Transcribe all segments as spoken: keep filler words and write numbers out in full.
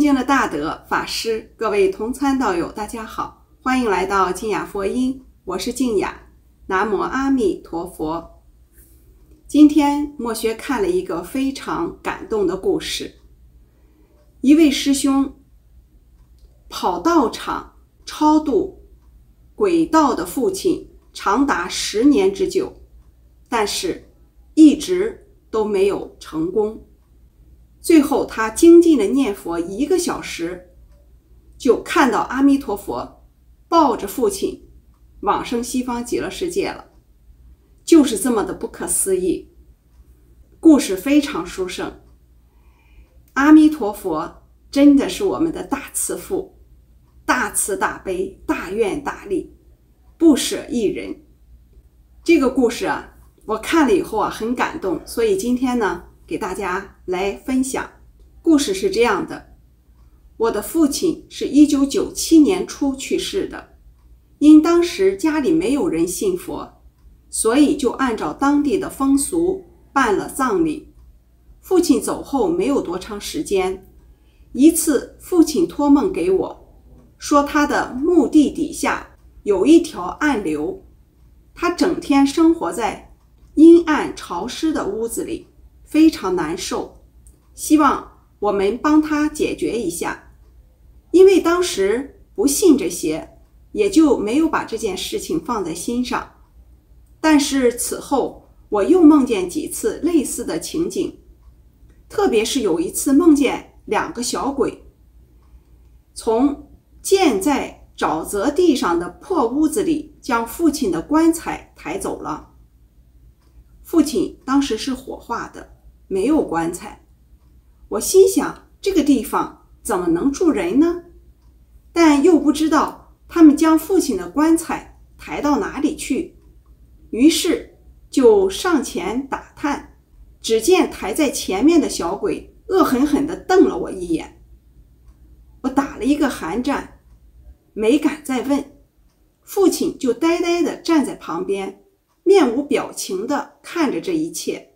尊敬的大德法师，各位同参道友，大家好，欢迎来到静雅佛音，我是静雅。南无阿弥陀佛。今天墨学看了一个非常感动的故事，一位师兄跑道场超度鬼道的父亲长达十年之久，但是一直都没有成功。最后他精进的念佛一个小时，就看到阿弥陀佛抱着父亲往生西方极乐世界了，就是这么的不可思议。故事非常殊胜，阿弥陀佛真的是我们的大慈父，大慈大悲，大愿大力，不舍一人。这个故事啊，我看了以后啊很感动，所以今天呢给大家来分享。故事是这样的，我的父亲是一九九七年初去世的，因当时家里没有人信佛，所以就按照当地的风俗办了葬礼。父亲走后没有多长时间，一次父亲托梦给我，说他的墓地底下有一条暗流，他整天生活在阴暗潮湿的屋子里，非常难受，希望我们帮他解决一下。因为当时不信这些，也就没有把这件事情放在心上。但是此后我又梦见几次类似的情景，特别是有一次梦见两个小鬼从建在沼泽地上的破屋子里将父亲的棺材抬走了。父亲当时是火化的，没有棺材。我心想，这个地方怎么能住人呢？但又不知道他们将父亲的棺材抬到哪里去，于是就上前打探。只见抬在前面的小鬼恶狠狠地瞪了我一眼，我打了一个寒战，没敢再问。父亲就呆呆地站在旁边，面无表情地看着这一切。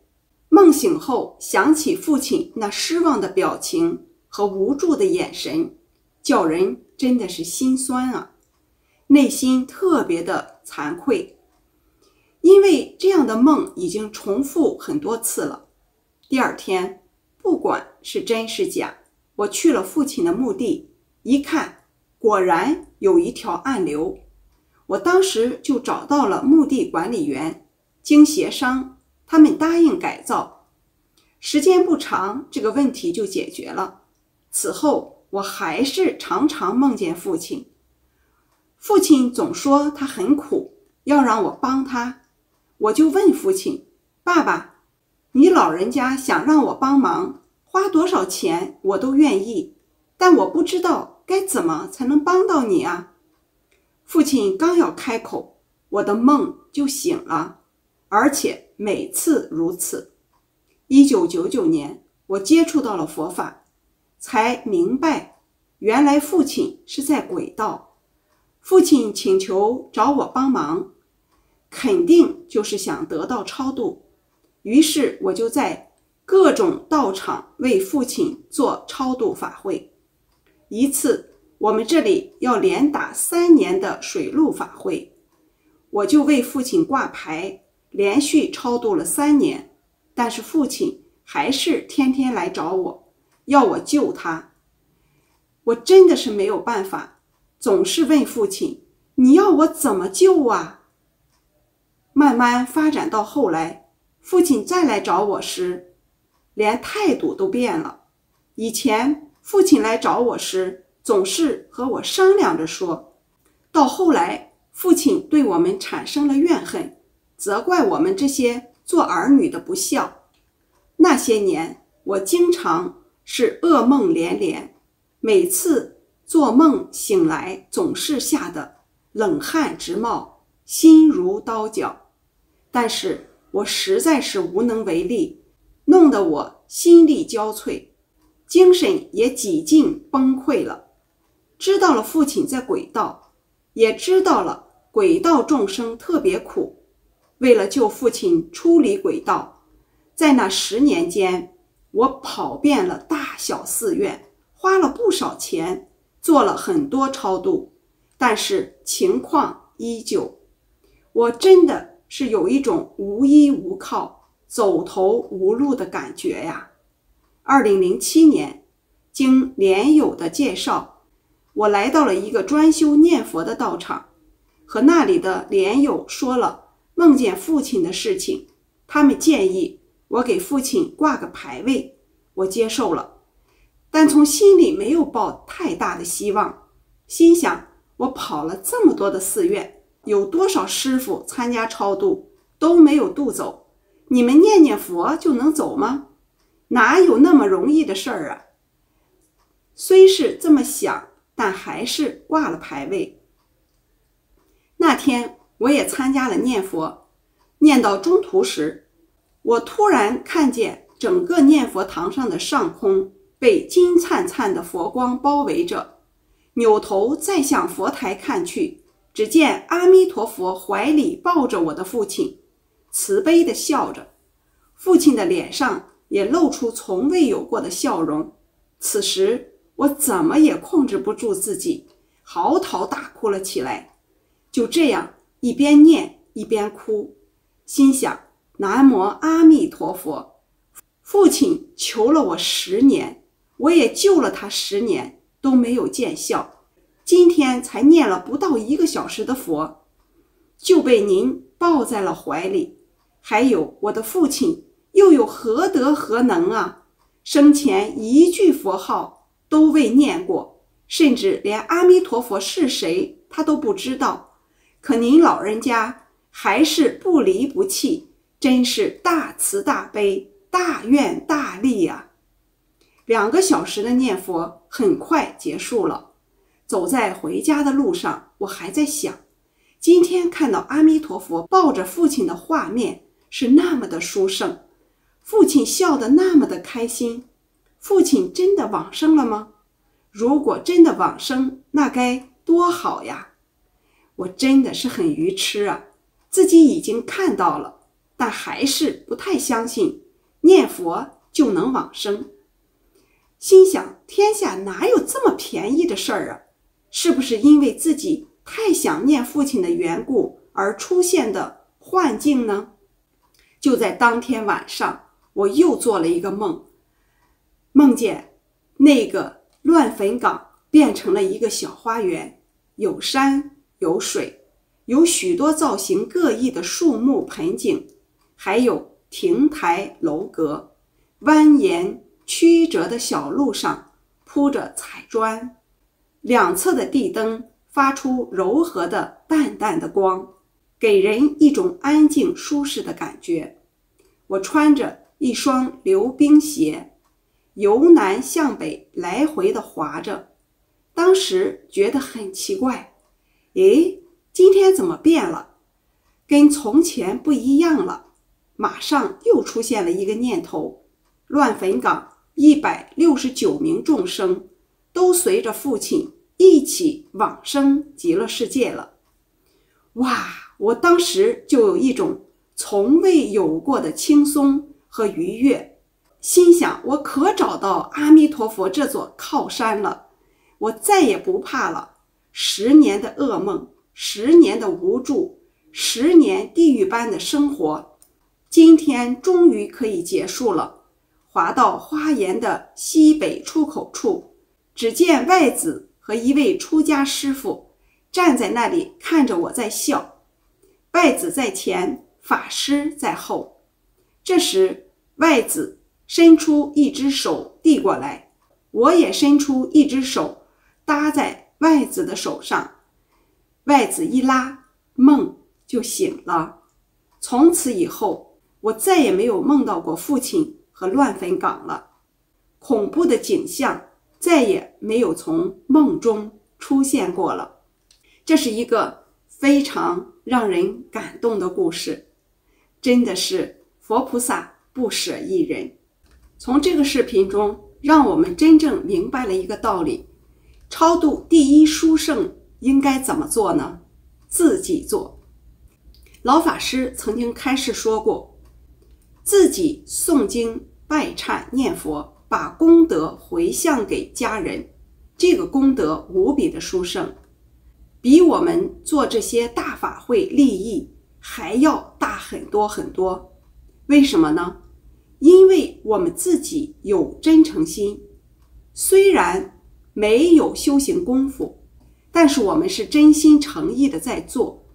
梦醒后想起父亲那失望的表情和无助的眼神，叫人真的是心酸啊，内心特别的惭愧。因为这样的梦已经重复很多次了。第二天，不管是真是假，我去了父亲的墓地，一看果然有一条暗流。我当时就找到了墓地管理员，经协商他们答应改造，时间不长，这个问题就解决了。此后我还是常常梦见父亲，父亲总说他很苦，要让我帮他。我就问父亲，爸爸，你老人家想让我帮忙，花多少钱我都愿意，但我不知道该怎么才能帮到你啊。父亲刚要开口，我的梦就醒了，而且每次如此。一九九九年我接触到了佛法，才明白原来父亲是在鬼道。父亲请求找我帮忙，肯定就是想得到超度，于是我就在各种道场为父亲做超度法会。一次我们这里要连打三年的水陆法会，我就为父亲挂牌，连续超度了三年，但是父亲还是天天来找我，要我救他。我真的是没有办法，总是问父亲，你要我怎么救啊？慢慢发展到后来，父亲再来找我时，连态度都变了。以前父亲来找我时，总是和我商量着说，到后来父亲对我们产生了怨恨，责怪我们这些做儿女的不孝。那些年我经常是噩梦连连，每次做梦醒来总是吓得冷汗直冒，心如刀绞。但是我实在是无能为力，弄得我心力交瘁，精神也几近崩溃了。知道了父亲在鬼道，也知道了鬼道众生特别苦，为了救父亲出离鬼道，在那十年间我跑遍了大小寺院，花了不少钱，做了很多超度，但是情况依旧。我真的是有一种无依无靠、走投无路的感觉呀。二零零七年，经莲友的介绍，我来到了一个专修念佛的道场，和那里的莲友说了梦见父亲的事情，他们建议我给父亲挂个牌位，我接受了。 但从心里没有抱太大的希望，心想我跑了这么多的寺院，有多少师傅参加超度都没有渡走，你们念念佛就能走吗？哪有那么容易的事儿啊！虽是这么想，但还是挂了牌位。那天我也参加了念佛，念到中途时，我突然看见整个念佛堂上的上空 被金灿灿的佛光包围着，扭头再向佛台看去，只见阿弥陀佛怀里抱着我的父亲，慈悲地笑着。父亲的脸上也露出从未有过的笑容。此时，我怎么也控制不住自己，嚎啕大哭了起来。就这样，一边念一边哭，心想：南无阿弥陀佛。父亲求了我十年， 我也救了他十年，都没有见效。今天才念了不到一个小时的佛，就被您抱在了怀里。还有我的父亲，又有何德何能啊？生前一句佛号都未念过，甚至连阿弥陀佛是谁他都不知道。可您老人家还是不离不弃，真是大慈大悲、大愿大力啊！ 两个小时的念佛很快结束了，走在回家的路上，我还在想，今天看到阿弥陀佛抱着父亲的画面是那么的殊胜，父亲笑得那么的开心，父亲真的往生了吗？如果真的往生，那该多好呀！我真的是很愚痴啊，自己已经看到了，但还是不太相信念佛就能往生。 心想：天下哪有这么便宜的事儿啊？是不是因为自己太想念父亲的缘故而出现的幻境呢？就在当天晚上，我又做了一个梦，梦见那个乱坟岗变成了一个小花园，有山有水，有许多造型各异的树木盆景，还有亭台楼阁，蜿蜒 曲折的小路上铺着彩砖，两侧的地灯发出柔和的淡淡的光，给人一种安静舒适的感觉。我穿着一双溜冰鞋，由南向北来回的滑着。当时觉得很奇怪，诶，今天怎么变了？跟从前不一样了。马上又出现了一个念头：乱坟岗 一百六十九名众生都随着父亲一起往生极乐世界了。哇！我当时就有一种从未有过的轻松和愉悦，心想我可找到阿弥陀佛这座靠山了，我再也不怕了。十年的噩梦，十年的无助，十年地狱般的生活，今天终于可以结束了。 滑到花园的西北出口处，只见外子和一位出家师傅站在那里看着我在笑。外子在前，法师在后。这时，外子伸出一只手递过来，我也伸出一只手搭在外子的手上。外子一拉，梦就醒了。从此以后，我再也没有梦到过父亲 和乱坟岗了，恐怖的景象再也没有从梦中出现过了。这是一个非常让人感动的故事，真的是佛菩萨不舍一人。从这个视频中，让我们真正明白了一个道理：超度第一殊胜应该怎么做呢？自己做。老法师曾经开示说过， 自己诵经拜忏念佛，把功德回向给家人，这个功德无比的殊胜，比我们做这些大法会利益还要大很多很多。为什么呢？因为我们自己有真诚心，虽然没有修行功夫，但是我们是真心诚意的在做，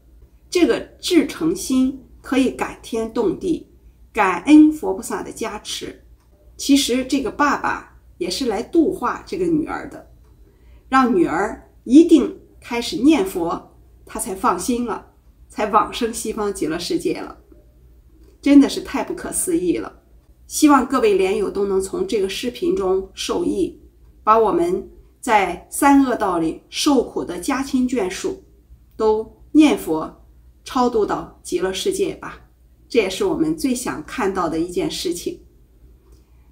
这个至诚心可以感天动地，感恩佛菩萨的加持。其实这个爸爸也是来度化这个女儿的，让女儿一定开始念佛，她才放心了，才往生西方极乐世界了，真的是太不可思议了。希望各位莲友都能从这个视频中受益，把我们在三恶道里受苦的家亲眷属都念佛超度到极乐世界吧，这也是我们最想看到的一件事情。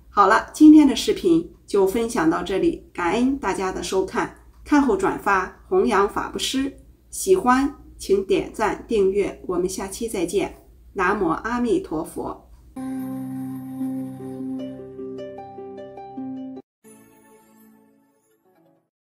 好了，今天的视频就分享到这里，感恩大家的收看，看后转发，弘扬法布施。喜欢请点赞订阅，我们下期再见。南无阿弥陀佛。